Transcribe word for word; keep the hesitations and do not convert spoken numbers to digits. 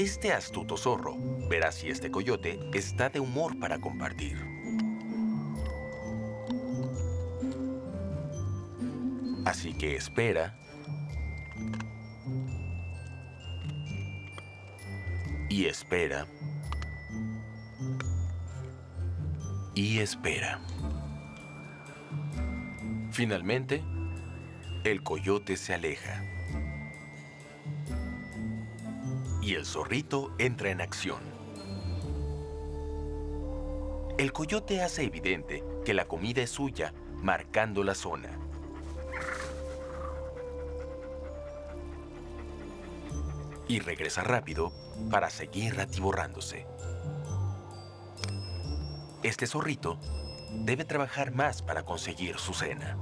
este astuto zorro verá si este coyote está de humor para compartir. Así que espera y espera y espera. Finalmente, el coyote se aleja y el zorrito entra en acción. El coyote hace evidente que la comida es suya, marcando la zona. Y regresa rápido para seguir atiborrándose. Este zorrito debe trabajar más para conseguir su cena.